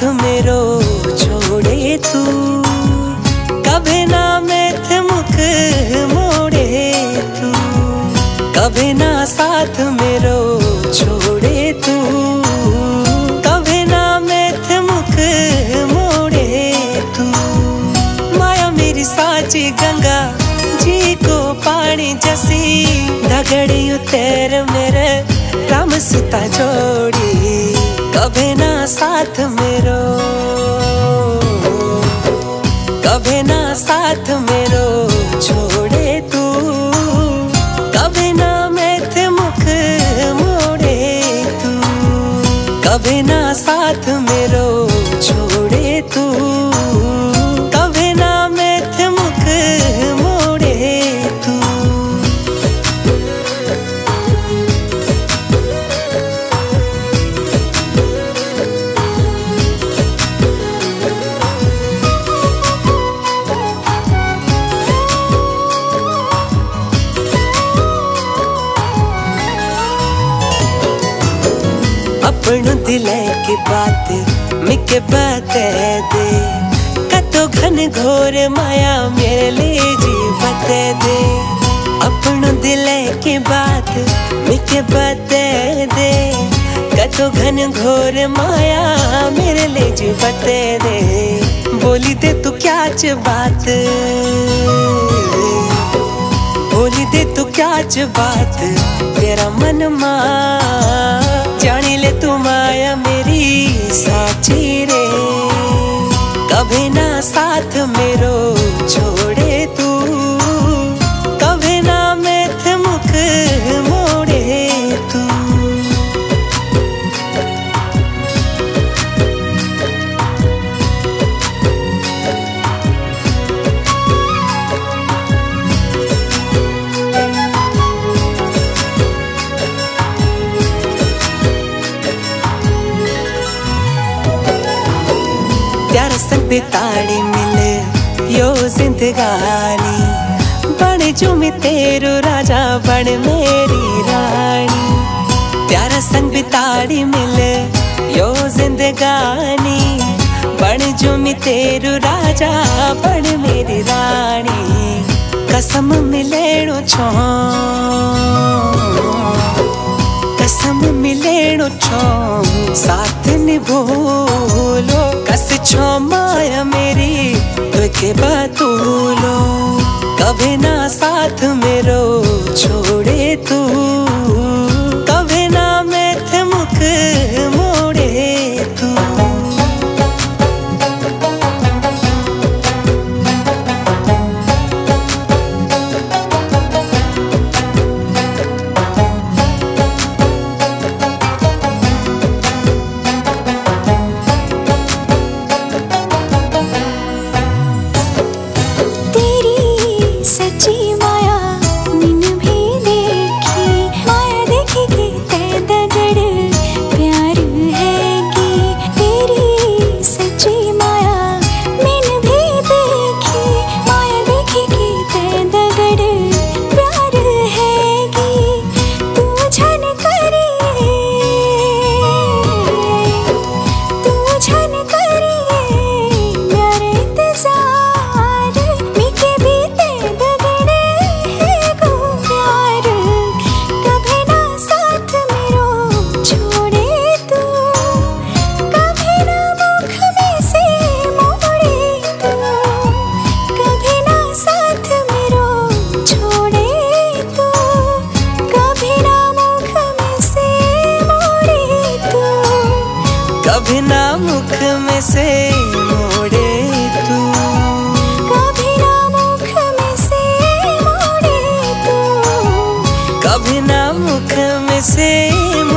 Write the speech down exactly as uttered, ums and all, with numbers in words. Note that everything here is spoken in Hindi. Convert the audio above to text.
साथ मेरो छोड़े तू, कभी ना मेथ मुख मोड़े तू, कभी ना साथ मेरो छोड़े तू, कभी ना मेथ मुख मोड़े तू। माया मेरी साची गंगा जी को पानी जैसी दगड़ी उतर मेरे राम सीता जोड़ी, कभी ना साथ मेरो, कभी ना साथ मेरो छोड़े तू, कभी ना मेथ मुख मोड़े तू, कभी ना साथ मेरो छोड़े तू, कभी ना मेथ मुख मोड़े तू। अपनों दिले की बात मिके बता दे, कतो घनघोर माया मेरे लिए जी बता दे, अपनों दिले की बात मिके बता दे, कतो घनघोर माया मेरे लिए जी बता दे। बोली दे तू क्या च बात, बोली दे तू क्या च बात, तेरा मन मां जानी ले तू माया मेरी साची रे, कभी ना साथ मेरो छोड़े तू, कभी ना मेथ मुख मोड़े तू। प्यार संग बिताड़ी मिले यो जिंदगानी, बन जो मैं तेरो राजा बन मेरी रानी, प्यार संग बिताड़ी मिले यो जिंदगानी, बन जो मैं तेरो राजा बन मेरी रानी। कसम मिलेणो छो, कसम मिलेणो छो साथ निभोलो, कस छो माया मेरी तुके बतूलो, कभी ना साथ मेरो छोड़े तू, कभी ना मेथ मुख मोड़े तू। कभी ना मुख में से मोड़े तू, कभी ना मुख में से मोड़े तू, कभी ना मुख में से